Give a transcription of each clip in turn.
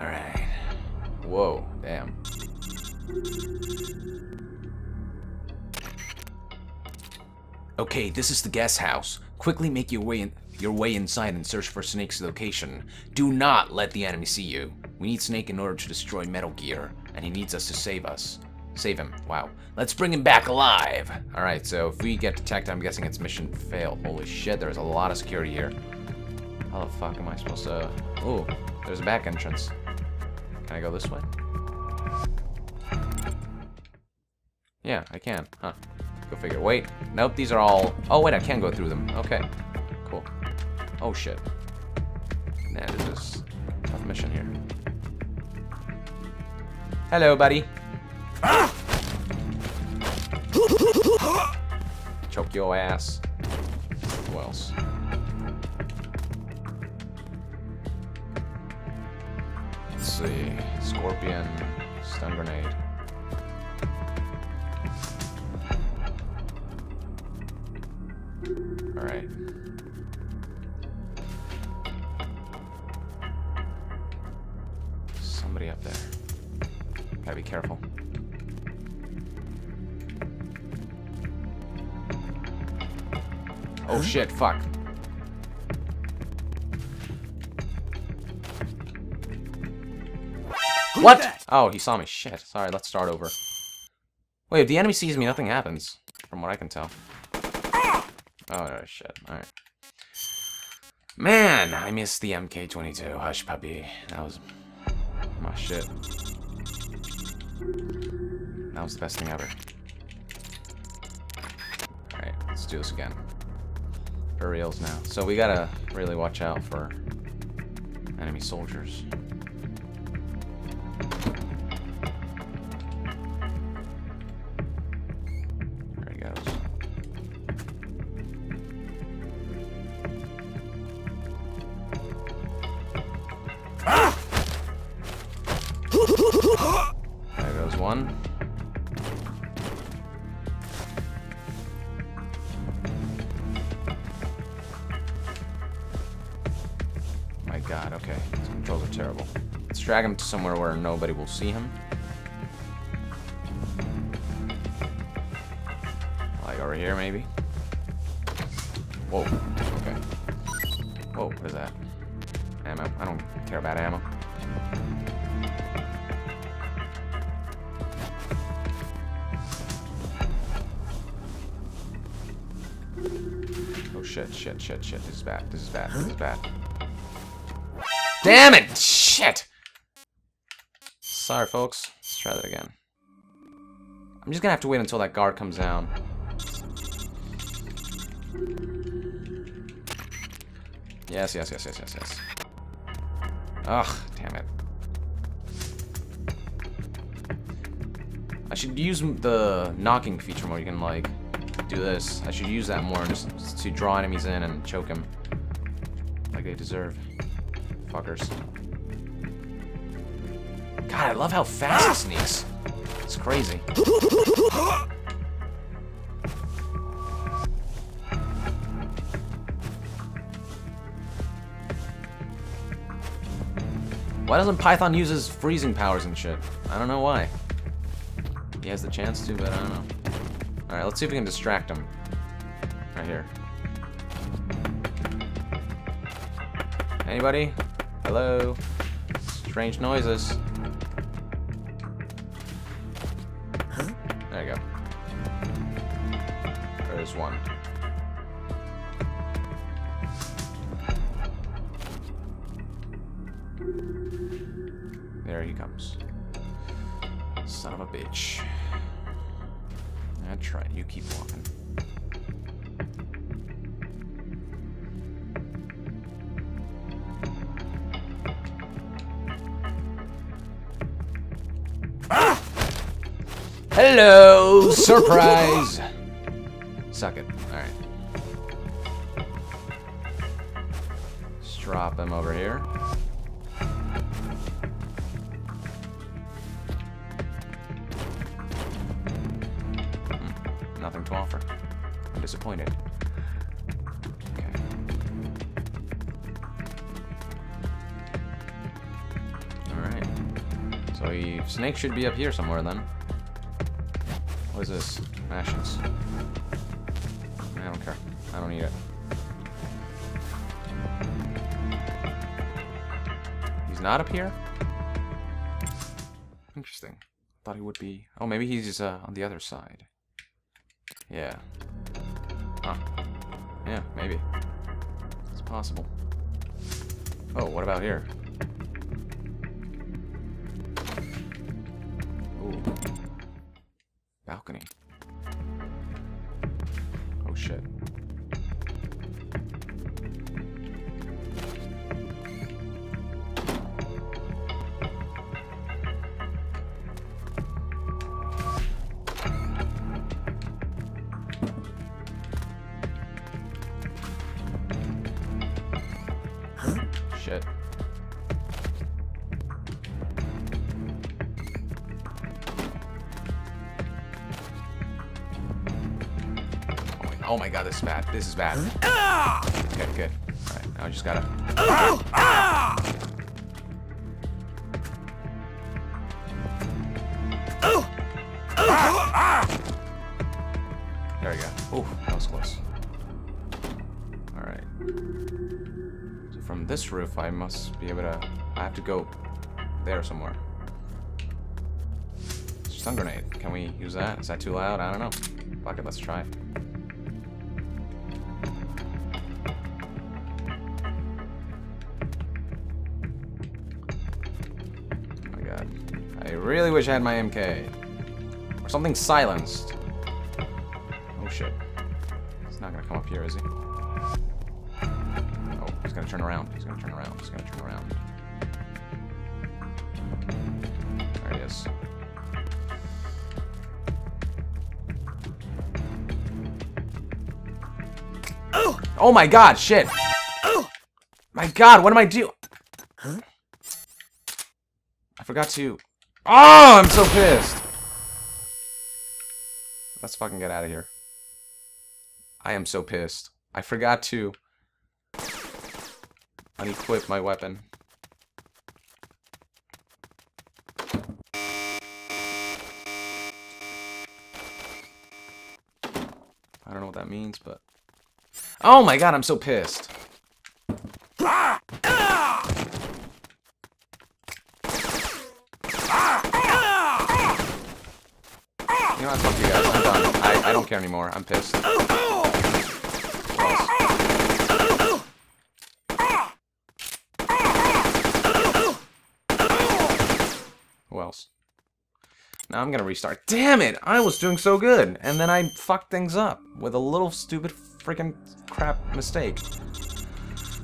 Alright. Whoa, damn. Okay, this is the guest house. Quickly make your way inside and search for Snake's location. Do not let the enemy see you. We need Snake in order to destroy Metal Gear, and he needs us to save us. Save him. Wow. Let's bring him back alive. All right. So if we get detected, I'm guessing it's mission fail. Holy shit! There's a lot of security here. How the fuck am I supposed to? Oh, there's a back entrance. Can I go this way? Yeah, I can. Huh. Go figure. Wait. Nope. These are all. Oh wait, I can go through them. Okay. Cool. Oh shit. Nah, this is a tough mission here. Hello, buddy. Choke your ass. Who else? Let's see. Scorpion. Stun grenade. Alright. Somebody up there. Gotta be careful. Oh shit, fuck. What? Oh, he saw me. Shit. Sorry, let's start over. Wait, if the enemy sees me, nothing happens. From what I can tell. Oh, shit. Alright. Man, I missed the MK22. Hush, puppy. That was my shit. That was the best thing ever. Alright, let's do this again. For reals now. So we gotta really watch out for enemy soldiers. There he goes. Ah! There goes one. God, okay. His controls are terrible. Let's drag him to somewhere where nobody will see him. Like over here, maybe? Whoa. Okay. Whoa, what is that? Ammo. I don't care about ammo. Oh, shit, shit, shit, shit. This is bad. This is bad. This is bad. Damn it! Shit! Sorry, folks. Let's try that again. I'm just gonna have to wait until that guard comes down. Yes, yes, yes, yes, yes, yes. Ugh, damn it. I should use the knocking feature more. You can, like, do this. I should use that more just to draw enemies in and choke them like they deserve. Fuckers. God, I love how fast it sneaks. It's crazy. Why doesn't Python use his freezing powers and shit? I don't know why. He has the chance to, but I don't know. Alright, let's see if we can distract him. Right here. Anybody? Hello? Strange noises. Huh? There you go. There's one. There he comes. Son of a bitch. That's right, you keep walking. Hello! Surprise! Suck it. Alright. Let's drop him over here. Nothing to offer. I'm disappointed. Okay. Alright. So snake should be up here somewhere then. What is this? Ashes. I don't care. I don't need it. He's not up here? Interesting. Thought he would be... Oh, maybe he's on the other side. Yeah. Huh. Yeah, maybe. It's possible. Oh, what about here? Ooh. Balcony. Oh, shit. Oh my god, this is bad. This is bad. Okay, good. Alright, now I just gotta... There we go. Oh, that was close. Alright. So from this roof, I must be able to... I have to go there somewhere. Stun grenade. Can we use that? Is that too loud? I don't know. Fuck it, let's try it. I really wish I had my MK. Or something silenced. Oh shit. He's not gonna come up here, is he? Oh, he's gonna turn around. He's gonna turn around. He's gonna turn around. There he is. Oh! Oh my god, shit! Oh! My god, what am I doing? Huh? I forgot to... Oh, I'm so pissed. Let's fucking get out of here. I am so pissed. I forgot to unequip my weapon. I don't know what that means, but... Oh my god, I'm so pissed. You know what, fuck you guys, I'm done. I don't care anymore, I'm pissed. Who else? Now I'm gonna restart. Damn it! I was doing so good! And then I fucked things up with a little stupid freaking crap mistake.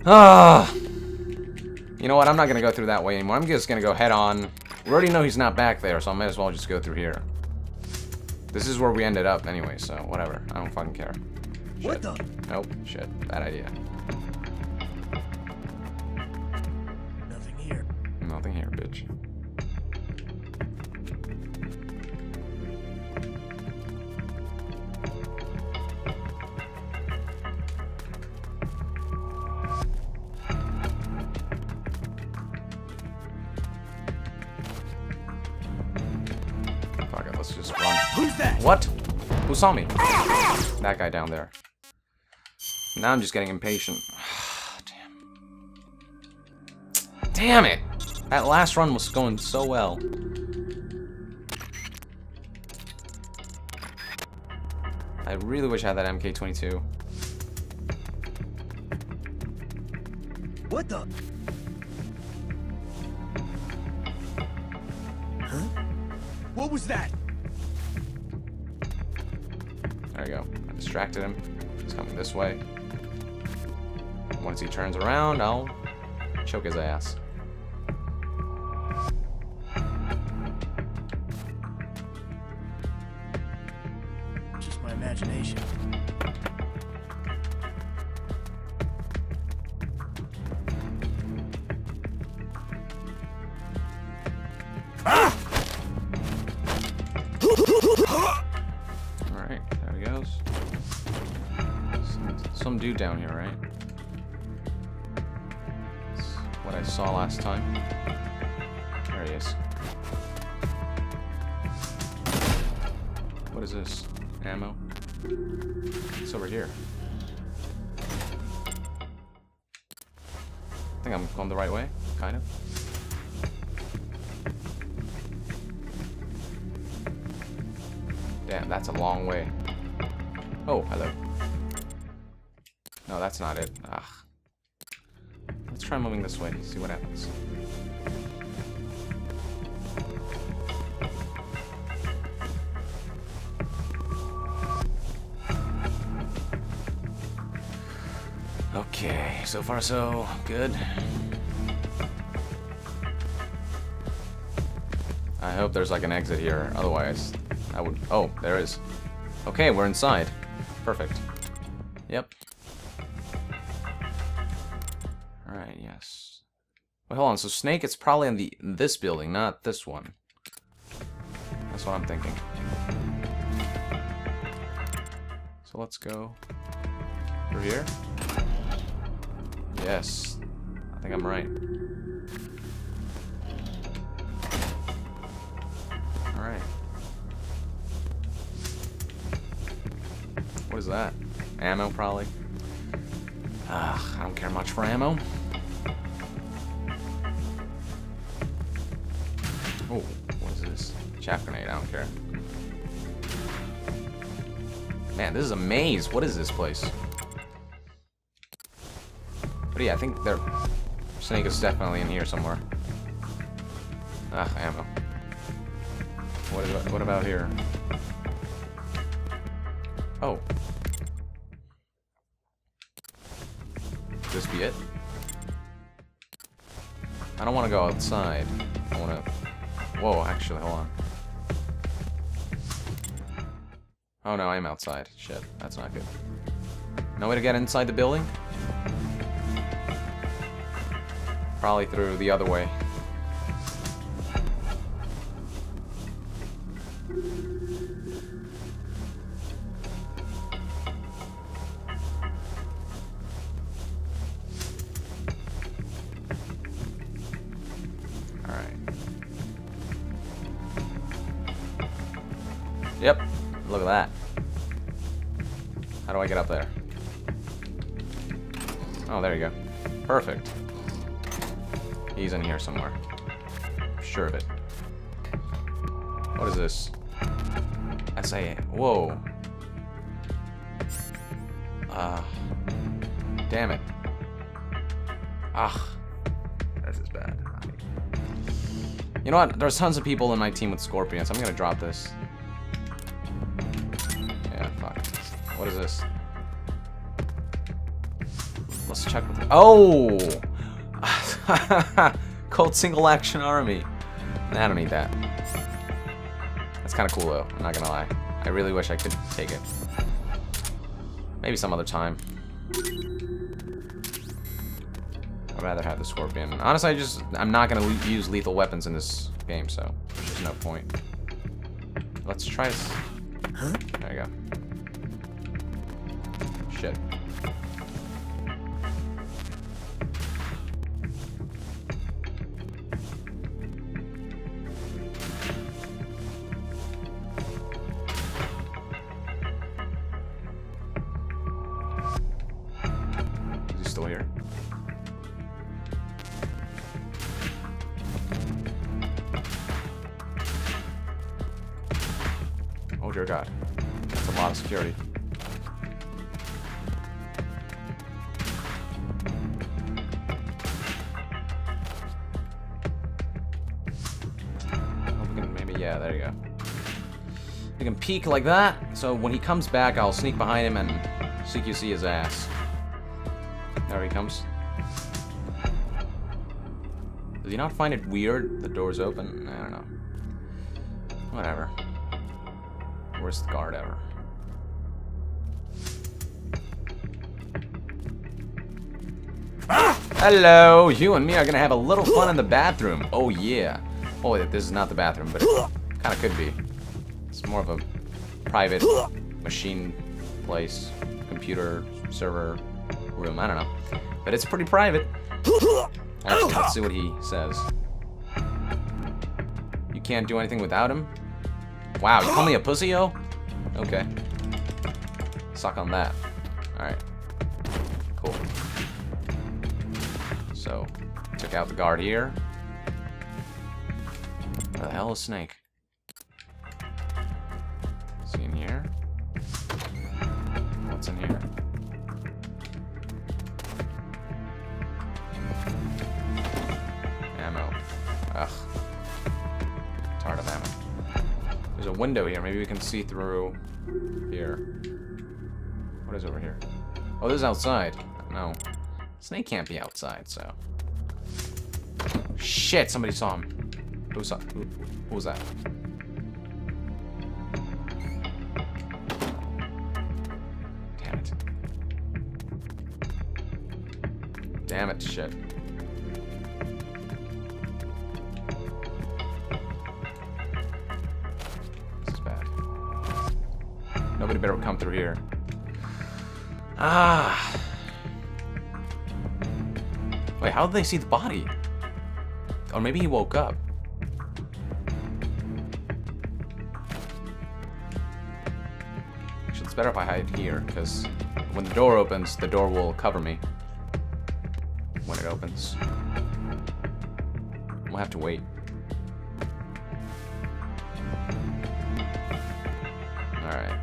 Ah! You know what, I'm not gonna go through that way anymore. I'm just gonna go head on. We already know he's not back there, so I might as well just go through here. This is where we ended up anyway, so whatever. I don't fucking care. Shit. What the? Nope. Shit. Bad idea. Nothing here. Nothing here, bitch. What? Who saw me? That guy down there. Now I'm just getting impatient. Damn. Damn it! That last run was going so well. I really wish I had that MK22. What the? Huh? What was that? There we go. I distracted him. He's coming this way. Once he turns around, I'll choke his ass. Just my imagination. Some dude down here, right? That's what I saw last time. There he is. What is this? Ammo? It's over here. I think I'm going the right way, kind of. Damn, that's a long way. Oh, hello. No, that's not it. Ugh. Let's try moving this way, see what happens. Okay, so far so good. I hope there's like an exit here, otherwise I would... Oh, there is. Okay, we're inside. Perfect. Yep. Alright, yes. Wait, hold on, so Snake, it's probably in this building, not this one. That's what I'm thinking. So let's go through here. Yes, I think I'm right. All right. What is that? Ammo, probably. I don't care much for ammo. Oh, what is this? Chaff grenade, I don't care. Man, this is a maze. What is this place? But yeah, I think their Snake is definitely in here somewhere. Ah, ammo. What about here? Oh. Could this be it? I don't want to go outside. I want to... Whoa, actually, hold on. Oh no, I am outside. Shit, that's not good. No way to get inside the building? Probably through the other way. All right. Yep. Look at that. How do I get up there? Oh, there you go. Perfect. He's in here somewhere. Sure of it. What is this? S.A. Whoa. Damn it. Ah. This is bad. You know what? There's tons of people in my team with scorpions. I'm gonna drop this. Yeah, fuck. What is this? Let's check. Oh! Cold single action army. Nah, I don't need that. That's kind of cool though, I'm not gonna lie. I really wish I could take it. Maybe some other time. I'd rather have the scorpion. Honestly, I'm not gonna use lethal weapons in this game, so there's no point. Let's try this. There you go. Shit. Oh dear God, that's a lot of security. Maybe, yeah, there you go. We can peek like that, so when he comes back, I'll sneak behind him and CQC his ass. There he comes. Did you not find it weird? The door's open? I don't know. Whatever. Worst guard ever. Ah! Hello! You and me are gonna have a little fun in the bathroom. Oh yeah. Oh, this is not the bathroom, but it kinda could be. It's more of a private machine place, computer, server room, I don't know. But it's pretty private. Actually, let's see what he says. You can't do anything without him? Wow, you call me a pussy, yo? Okay. Suck on that. Alright. Cool. So, took out the guard here. What the hell is a snake? See in here? What's in here? Ammo. Ugh. Tired of ammo. There's a window here. Maybe we can see through here. What is over here? Oh, this is outside. No. Snake can't be outside, so. Shit, somebody saw him. Who was that? Who was that? Damn it. Damn it, shit. This is bad. Nobody better come through here. Ah. Wait, how did they see the body? Or maybe he woke up. It's better if I hide here, because when the door opens, the door will cover me. When it opens. We'll have to wait. Alright.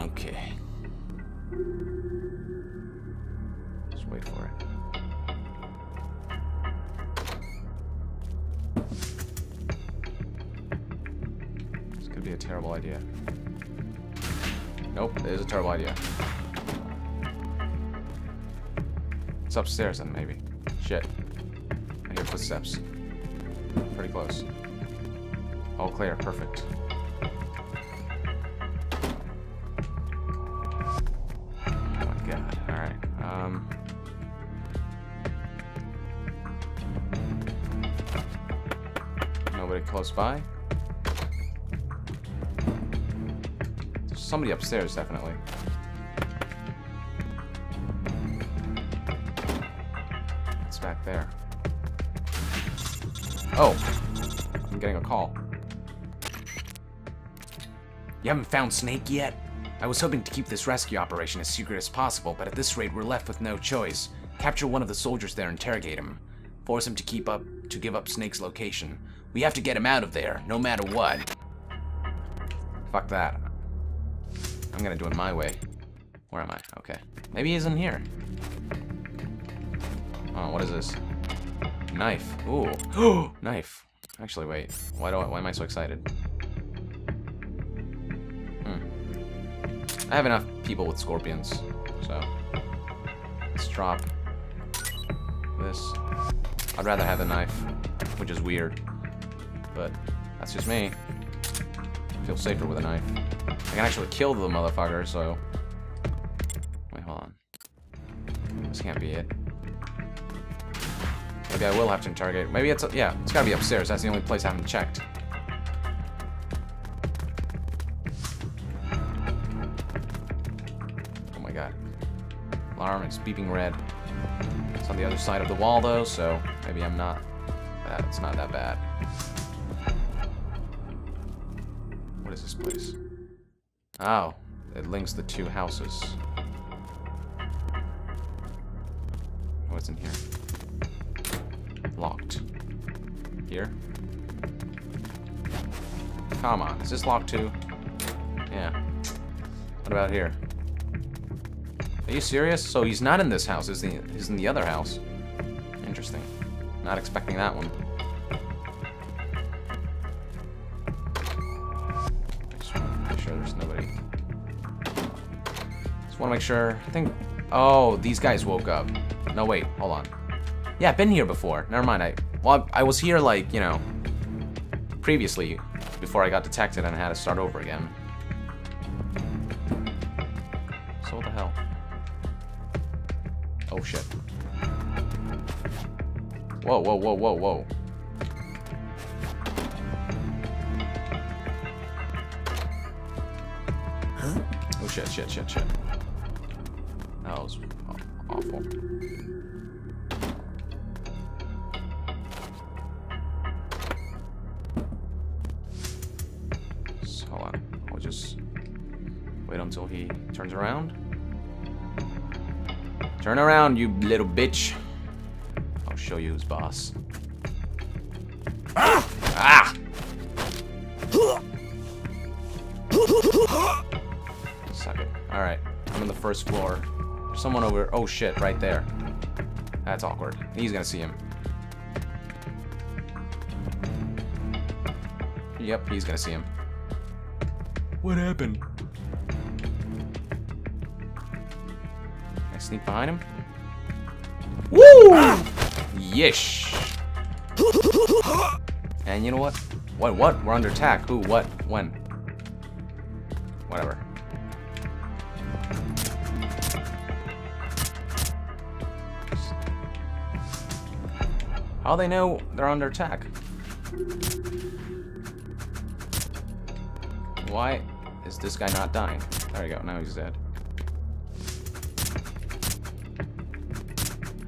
Okay. Just wait for it. A terrible idea. Nope, it is a terrible idea. It's upstairs then, maybe. Shit. I hear footsteps. Pretty close. All clear, perfect. Oh my god, alright. Nobody close by? Somebody upstairs, definitely. It's back there. Oh! I'm getting a call. You haven't found Snake yet? I was hoping to keep this rescue operation as secret as possible, but at this rate we're left with no choice. Capture one of the soldiers there and interrogate him. Force him to give up Snake's location. We have to get him out of there, no matter what. Fuck that. I'm gonna do it my way. Where am I? Okay. Maybe he's in here. Oh, what is this? Knife. Ooh. Knife. Actually, wait. Why am I so excited? I have enough people with scorpions, so let's drop this. I'd rather have the knife, which is weird, but that's just me. I feel safer with a knife. I can actually kill the motherfucker, so... Wait, hold on. This can't be it. Maybe I will have to interrogate. Maybe it's... Yeah, it's gotta be upstairs. That's the only place I haven't checked. Oh my god. Alarm, it's beeping red. It's on the other side of the wall, though, so... Maybe I'm not... It's not that bad. What is this place? Oh, it links the two houses. What's in here? Locked. Here? Come on, is this locked too? Yeah. What about here? Are you serious? So he's not in this house, he's in the other house. Interesting. Not expecting that one. Want to make sure. I think. Oh, these guys woke up. No, wait. Hold on. Yeah, I've been here before. Never mind. I was here like, you know, previously before I got detected and I had to start over again. So what the hell? Oh shit. Whoa, whoa, whoa, whoa, whoa. Huh? Oh shit, shit, shit, shit. That was awful. until he turns around. Turn around, you little bitch. I'll show you who's boss. Ah! Suck it. Alright, I'm on the first floor. There's someone over. Oh shit, right there. That's awkward. He's gonna see him. Yep, he's gonna see him. What happened? Can I sneak behind him? Woo! Ah! Yesh! And you know what? What? We're under attack. Who? What? When? Whatever. How they know they're under attack? Why is this guy not dying? There we go, now he's dead.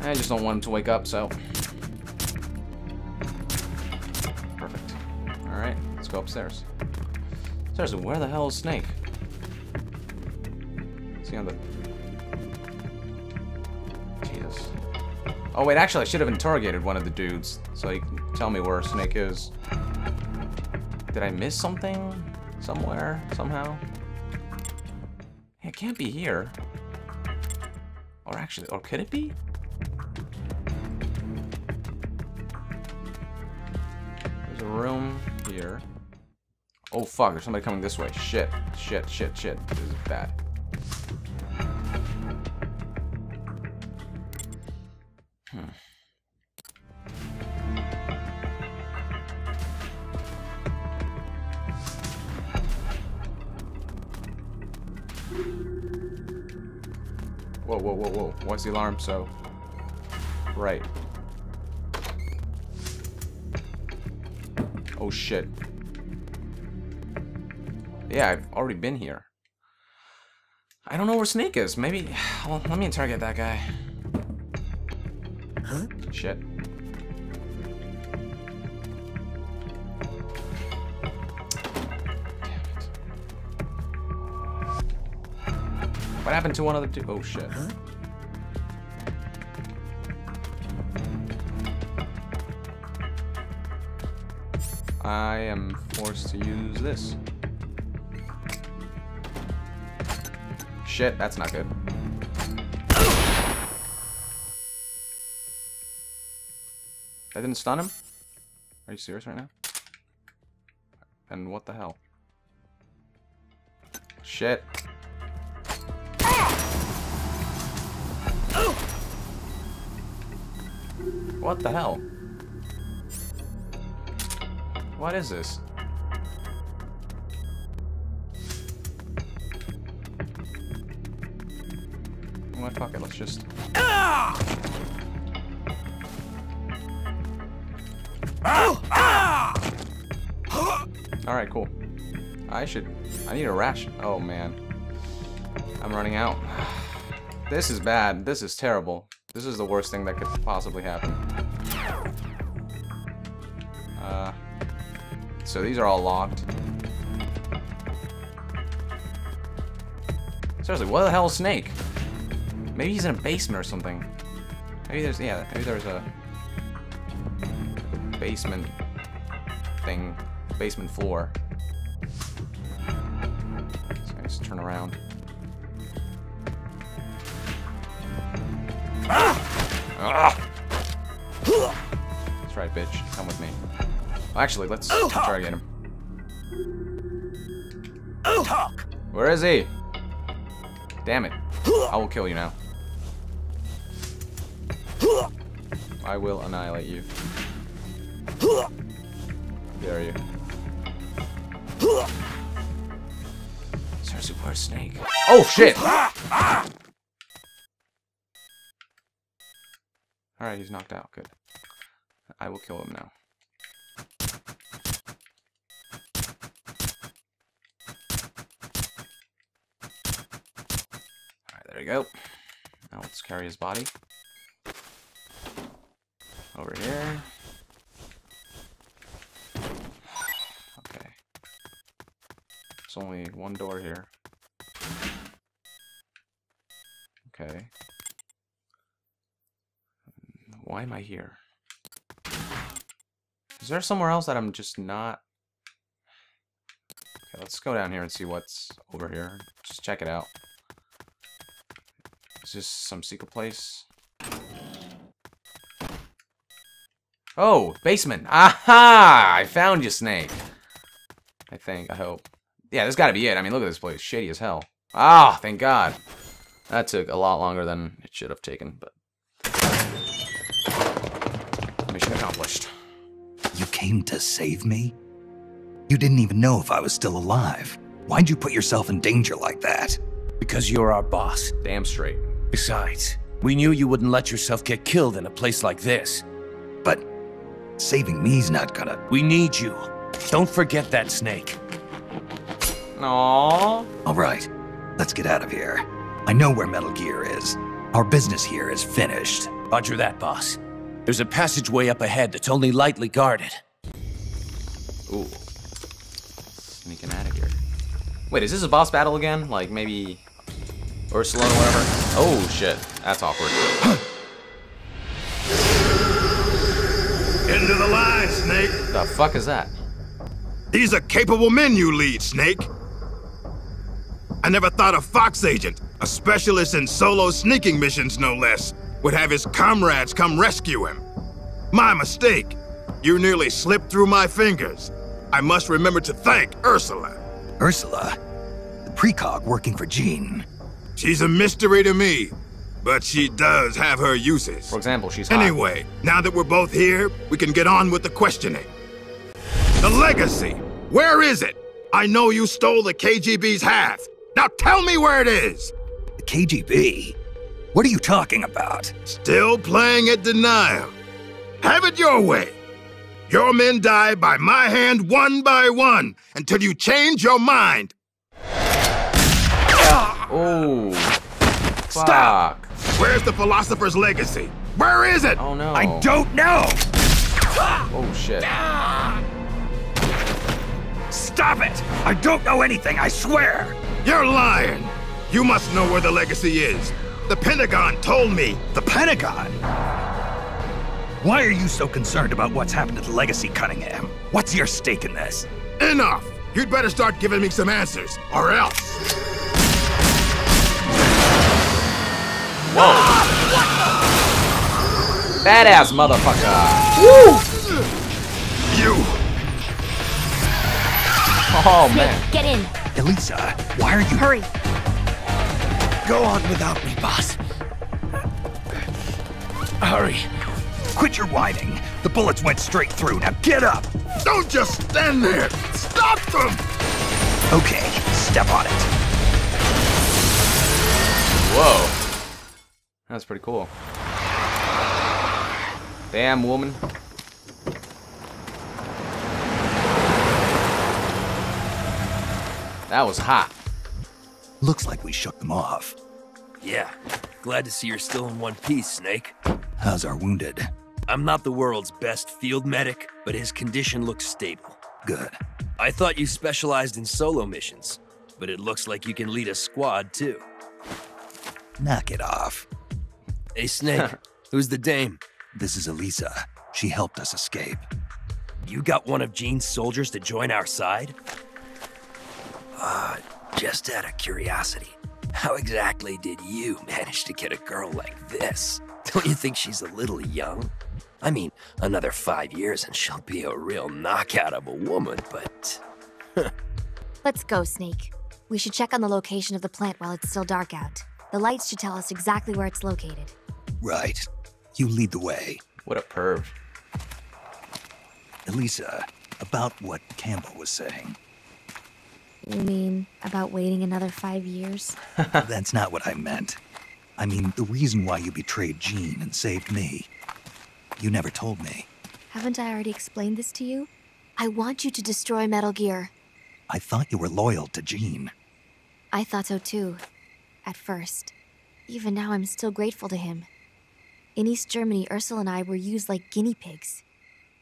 I just don't want him to wake up, so. Perfect. Alright, let's go upstairs. Seriously, where the hell is Snake? Is he on the... Jesus. Oh wait, actually I should have interrogated one of the dudes, so he can tell me where Snake is. Did I miss something? Somewhere, somehow. It can't be here. Or actually, or could it be? There's a room here. Oh fuck, there's somebody coming this way. Shit, shit, shit, shit. This is bad. Whoa, whoa, whoa, whoa. What's the alarm? So, right. Oh, shit. Yeah, I've already been here. I don't know where Snake is. Maybe... Well, let me interrogate that guy. Huh? Shit. What happened to one of the two? Oh shit. Huh? I am forced to use this. Shit, that's not good. That didn't stun him? Are you serious right now? And what the hell? Shit. What the hell? What is this? Well, fuck it, let's just... Alright, cool. I need a ration. Oh, man. I'm running out. This is bad. This is terrible. This is the worst thing that could possibly happen. So these are all locked. Seriously, what the hell is Snake? Maybe he's in a basement or something. Maybe there's, yeah, maybe there's a basement thing, basement floor. So I just turn around. That's right, bitch. Come with me. Actually, let's try to get him. Where is he? Damn it. I will kill you now. I will annihilate you. How dare you. Seriously, where's Snake? Oh, shit! Alright, he's knocked out. Good. I will kill him now. Alright, there we go. Now let's carry his body. Over here. Okay. There's only one door here. Okay. Why am I here? Is there somewhere else that I'm just not... Okay, let's go down here and see what's over here. Just check it out. Is this some secret place? Oh, basement. Aha! I found you, Snake. I think, I hope. Yeah, this gotta be it. I mean, look at this place. Shady as hell. Ah, thank God. That took a lot longer than it should have taken, but... Mission accomplished. You came to save me? You didn't even know if I was still alive. Why'd you put yourself in danger like that? Because you're our boss. Damn straight. Besides, we knew you wouldn't let yourself get killed in a place like this. But saving me's not gonna... We need you. Don't forget that, Snake. Aww. All right, let's get out of here. I know where Metal Gear is. Our business here is finished. Roger that, boss. There's a passageway up ahead that's only lightly guarded. Ooh. Sneaking out of here. Wait, is this a boss battle again? Like, maybe... Ursula or whatever? Oh, shit. That's awkward. Into the line, Snake! The fuck is that? These are capable men you lead, Snake. I never thought a Fox agent, a specialist in solo sneaking missions no less, would have his comrades come rescue him. My mistake. You nearly slipped through my fingers. I must remember to thank Ursula. Ursula? The precog working for Jean. She's a mystery to me, but she does have her uses. For example, she's hot. Anyway, now that we're both here, we can get on with the questioning. The legacy! Where is it? I know you stole the KGB's half. Now tell me where it is! The KGB? What are you talking about? Still playing at denial. Have it your way. Your men die by my hand one by one until you change your mind. Oh. Stop! Fuck. Where's the philosopher's legacy? Where is it? Oh no. I don't know! Oh shit. Stop it! I don't know anything, I swear! You're lying! You must know where the legacy is. The Pentagon told me. The Pentagon? Why are you so concerned about what's happened to the legacy, Cunningham? What's your stake in this? Enough! You'd better start giving me some answers, or else. Whoa. Ah, what the? Badass motherfucker. Woo! You. Oh, man. Get in. Elisa, why are you... Hurry. Go on without me, boss. Hurry. Quit your whining. The bullets went straight through. Now get up. Don't just stand there. Stop them. Okay, step on it. Whoa. That's pretty cool. Damn, woman. That was hot. Looks like we shook them off. Yeah. Glad to see you're still in one piece, Snake. How's our wounded? I'm not the world's best field medic, but his condition looks stable. Good. I thought you specialized in solo missions, but it looks like you can lead a squad, too. Knock it off. Hey, Snake. Who's the dame? This is Elisa. She helped us escape. You got one of Jean's soldiers to join our side? Just out of curiosity, how exactly did you manage to get a girl like this? Don't you think she's a little young? I mean, another 5 years and she'll be a real knockout of a woman, but... Let's go, Snake. We should check on the location of the plant while it's still dark out. The lights should tell us exactly where it's located. Right. You lead the way. What a perv. Elisa, about what Campbell was saying... You mean about waiting another 5 years? That's not what I meant. I mean, the reason why you betrayed Jean and saved me. You never told me. Haven't I already explained this to you? I want you to destroy Metal Gear. I thought you were loyal to Jean. I thought so too, at first. Even now I'm still grateful to him. In East Germany, Ursula and I were used like guinea pigs.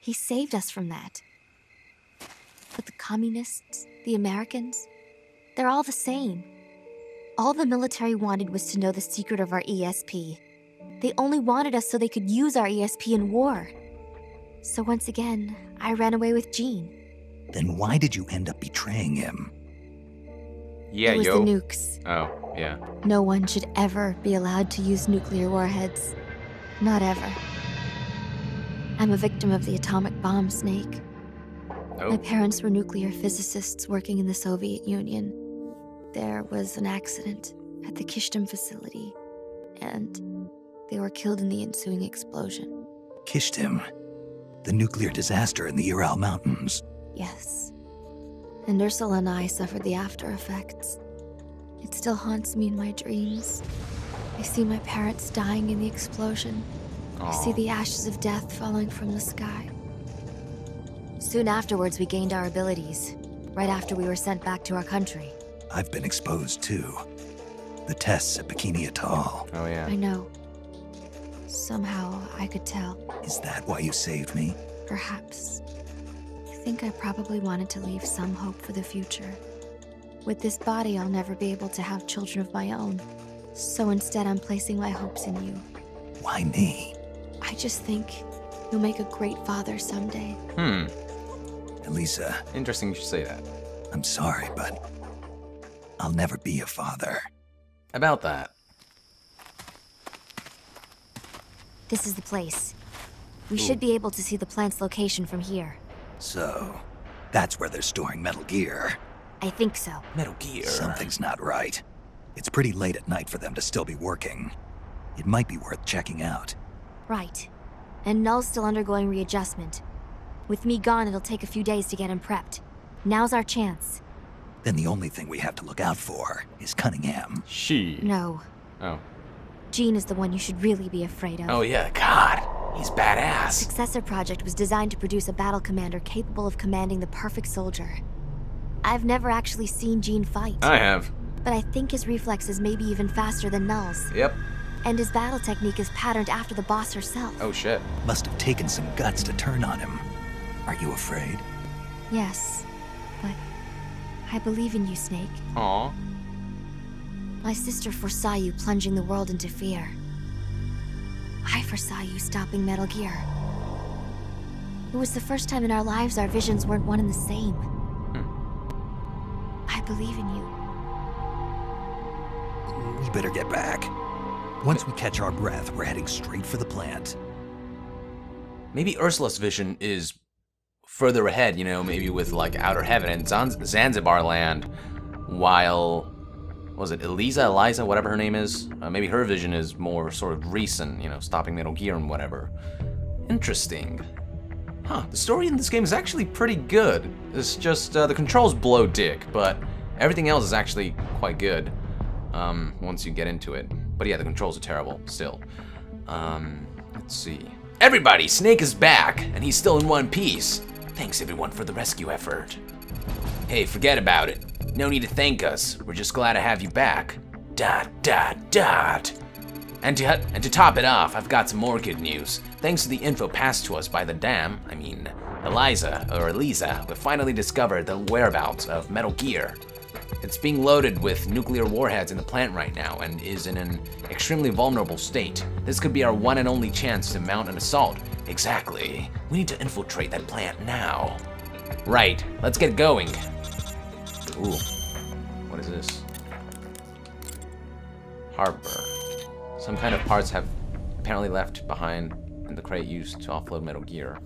He saved us from that. But the communists, the Americans, they're all the same. All the military wanted was to know the secret of our ESP. They only wanted us so they could use our ESP in war. So once again, I ran away with Gene. Then why did you end up betraying him? Yeah, it was the nukes. Oh, yeah. No one should ever be allowed to use nuclear warheads. Not ever. I'm a victim of the atomic bomb snake. Oh. My parents were nuclear physicists working in the Soviet Union. There was an accident at the Kyshtym facility, and they were killed in the ensuing explosion. Kyshtym? The nuclear disaster in the Ural Mountains? Yes. And Ursula and I suffered the after effects. It still haunts me in my dreams. I see my parents dying in the explosion. Aww. I see the ashes of death falling from the sky. Soon afterwards, we gained our abilities, right after we were sent back to our country. I've been exposed to the tests at Bikini Atoll. Oh, yeah. I know. Somehow I could tell. Is that why you saved me? Perhaps. I think I probably wanted to leave some hope for the future. With this body, I'll never be able to have children of my own. So instead, I'm placing my hopes in you. Why me? I just think you'll make a great father someday. Elisa. Interesting you should say that. I'm sorry, but I'll never be a father. About that. This is the place. We should be able to see the plant's location from here. So, that's where they're storing Metal Gear. I think so. Metal Gear. Something's not right. It's pretty late at night for them to still be working. It might be worth checking out. Right. And Null's still undergoing readjustment. With me gone, it'll take a few days to get him prepped. Now's our chance. Then the only thing we have to look out for is Cunningham. She. No. Oh. Gene is the one you should really be afraid of. Oh yeah, God. He's badass. The successor project was designed to produce a battle commander capable of commanding the perfect soldier. I've never actually seen Gene fight. I have. But I think his reflexes may be even faster than Null's. Yep. And his battle technique is patterned after the boss herself. Oh shit. Must have taken some guts to turn on him. Are you afraid? Yes. But I believe in you, Snake. Aww. My sister foresaw you plunging the world into fear. I foresaw you stopping Metal Gear. It was the first time in our lives our visions weren't one and the same. I believe in you. We better get back. Once we catch our breath, we're heading straight for the plant. Maybe Ursula's vision is further ahead, you know, maybe with like Outer Heaven and Zanzibar Land, while was it Eliza, whatever her name is, maybe her vision is more sort of recent, you know, stopping Metal Gear and whatever. Interesting, huh? The story in this game is actually pretty good. It's just the controls blow dick, but everything else is actually quite good once you get into it. But yeah, the controls are terrible still. Let's see. Everybody, Snake is back, and he's still in one piece. Thanks everyone for the rescue effort. Hey, forget about it. No need to thank us. We're just glad to have you back. ... And to top it off, I've got some more good news. Thanks to the info passed to us by the dam, I mean, Eliza, we finally discovered the whereabouts of Metal Gear. It's being loaded with nuclear warheads in the plant right now and is in an extremely vulnerable state. This could be our one and only chance to mount an assault. Exactly. We need to infiltrate that plant now. Right, let's get going. Ooh, what is this? Harbor. Some kind of parts have apparently left behind in the crate used to offload Metal Gear.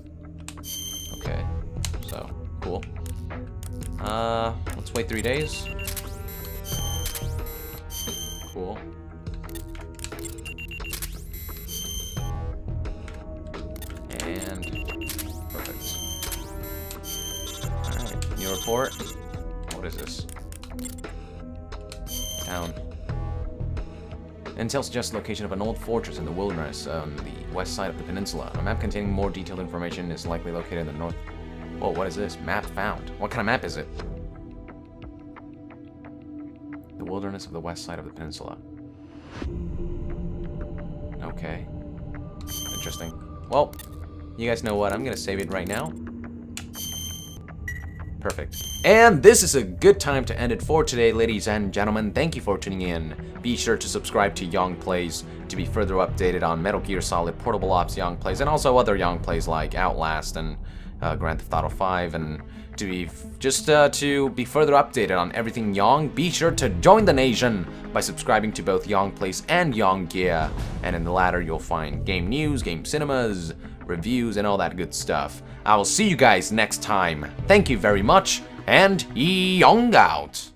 Okay, so, cool. Let's wait 3 days. Cool. And perfect. Alright, new report. What is this? Town. Intel suggests location of an old fortress in the wilderness on the west side of the peninsula. A map containing more detailed information is likely located in the north. Whoa, what is this? Map found. What kind of map is it? The wilderness of the west side of the peninsula. Okay. Interesting. Well, you guys know what? I'm gonna save it right now. Perfect. And this is a good time to end it for today, ladies and gentlemen. Thank you for tuning in. Be sure to subscribe to Yong Plays to be further updated on Metal Gear Solid, Portable Ops Yong Plays, and also other Yong Plays like Outlast and Grand Theft Auto 5, and to be just to be further updated on everything Yong, be sure to join the nation by subscribing to both Yong Place and YongGear, and in the latter you'll find game news, game cinemas, reviews, and all that good stuff. I will see you guys next time. Thank you very much, and Yong out!